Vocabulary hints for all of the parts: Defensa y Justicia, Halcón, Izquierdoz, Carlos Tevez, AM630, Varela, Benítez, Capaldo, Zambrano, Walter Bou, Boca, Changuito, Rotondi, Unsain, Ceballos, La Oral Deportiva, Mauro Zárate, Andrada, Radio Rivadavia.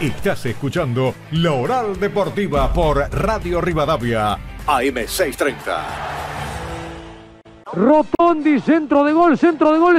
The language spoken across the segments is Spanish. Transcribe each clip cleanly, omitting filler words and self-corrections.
Estás escuchando La Oral Deportiva por Radio Rivadavia, AM630. Rotondi, centro de gol, es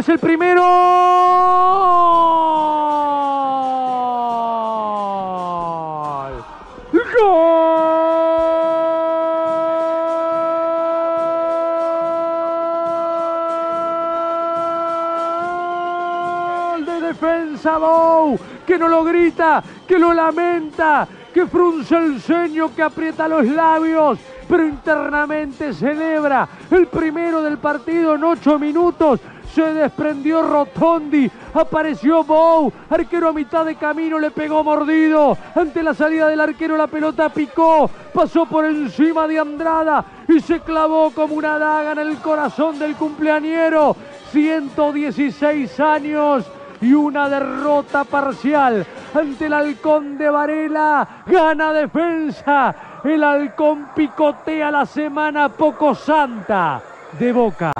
el primero. ¡Gol! De Defensa Bou, que no lo grita, que lo lamenta, que frunce el ceño, que aprieta los labios, pero internamente celebra el primero del partido. En 8 minutos se desprendió Rotondi, apareció Bou, arquero a mitad de camino, le pegó mordido. Ante la salida del arquero la pelota picó, pasó por encima de Andrada y se clavó como una daga en el corazón del cumpleañero. 116 años y una derrota parcial ante el halcón de Varela. Gana Defensa, el halcón picotea la semana poco santa de Boca.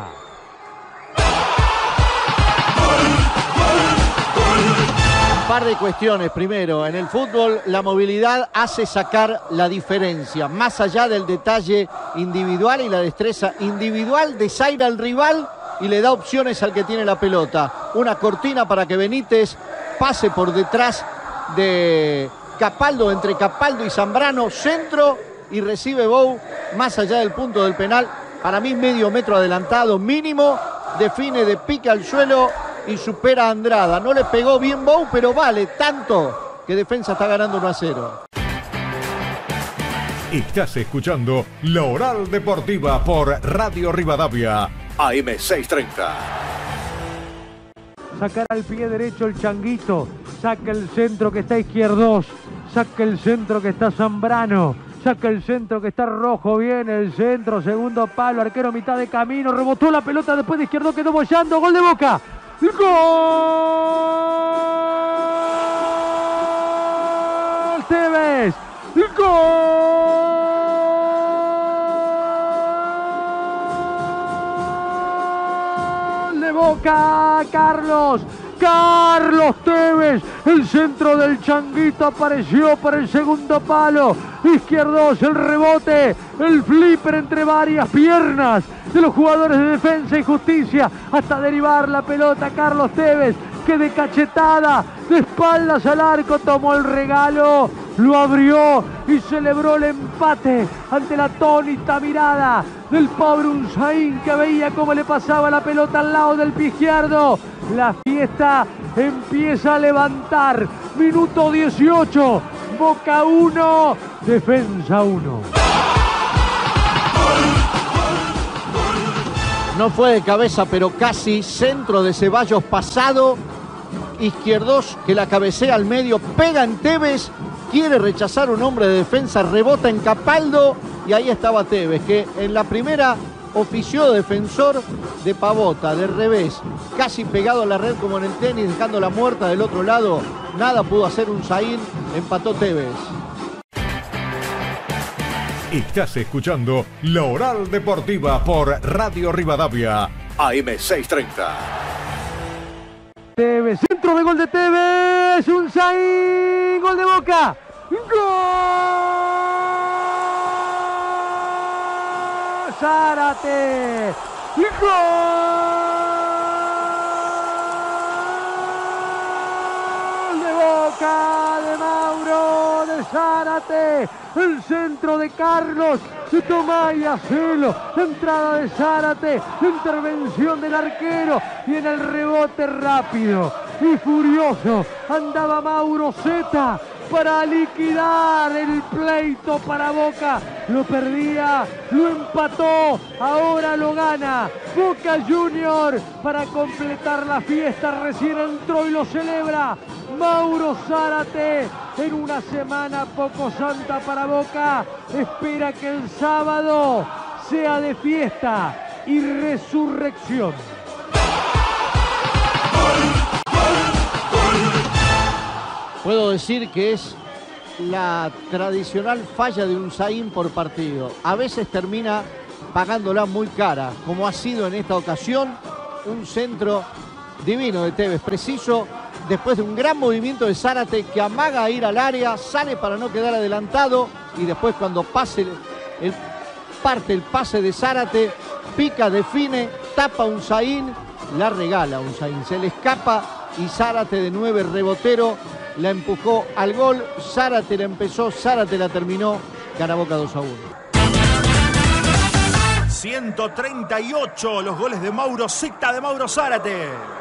Un par de cuestiones. Primero, en el fútbol la movilidad hace sacar la diferencia, más allá del detalle individual, y la destreza individual desaira al rival y le da opciones al que tiene la pelota. Una cortina para que Benítez pase por detrás de Capaldo, entre Capaldo y Zambrano, centro, y recibe Bou más allá del punto del penal. Para mí medio metro adelantado mínimo, define de pique al suelo y supera a Andrada. No le pegó bien Bou, pero vale tanto que Defensa está ganando 1-0. Estás escuchando La Oral Deportiva por Radio Rivadavia, AM630. Sacar al pie derecho el Changuito, saca el centro que está Izquierdoz, saca el centro que está Zambrano, saca el centro que está Rojo, viene el centro, segundo palo, arquero mitad de camino, rebotó la pelota después de Izquierdoz, quedó boyando, gol de Boca. ¡Gol! Tevez. ¡Gol de Boca! Carlos Tevez, el centro del Changuito, apareció para el segundo palo. Izquierdoz, el rebote, el flipper entre varias piernas de los jugadores de Defensa y Justicia, hasta derivar la pelota Carlos Tevez, que de cachetada, de espaldas al arco, tomó el regalo, lo abrió y celebró el empate ante la atónita mirada del pobre Unsain, que veía cómo le pasaba la pelota al lado del pie izquierdo. La fiesta empieza a levantar. Minuto 18, Boca 1, Defensa 1. No fue de cabeza, pero casi, centro de Ceballos pasado. Izquierdoz, que la cabecea al medio, pega en Tevez, quiere rechazar un hombre de Defensa, rebota en Capaldo y ahí estaba Tevez, que en la primera ofició defensor de pavota, de revés, casi pegado a la red como en el tenis, dejándola muerta del otro lado. Nada pudo hacer Unsain, empató Tevez. Estás escuchando La Oral Deportiva por Radio Rivadavia, AM630. Tevez, centro de gol de Tevez, Unsain, gol de Boca. ¡Gol! Zárate. ¡Gol de Boca! De Mauro, de Zárate. El centro de Carlos, se toma y hacelo, la entrada de Zárate, la intervención del arquero y en el rebote rápido y furioso andaba Mauro Z para liquidar el pleito para Boca. Lo perdía, lo empató, ahora lo gana Boca Junior. Para completar la fiesta recién entró y lo celebra Mauro Zárate, en una semana poco santa para Boca. Espera que el sábado sea de fiesta y resurrección. Puedo decir que es la tradicional falla de Unsain por partido. A veces termina pagándola muy cara, como ha sido en esta ocasión. Un centro divino de Tevez, preciso, después de un gran movimiento de Zárate que amaga a ir al área, sale para no quedar adelantado y después cuando pase el pase de Zárate, pica, define, tapa Unsain, la regala Unsain, se le escapa y Zárate de 9 rebotero, la empujó al gol, Zárate la empezó, Zárate la terminó, gana Boca 2-1. 138 los goles de Mauro Zárate.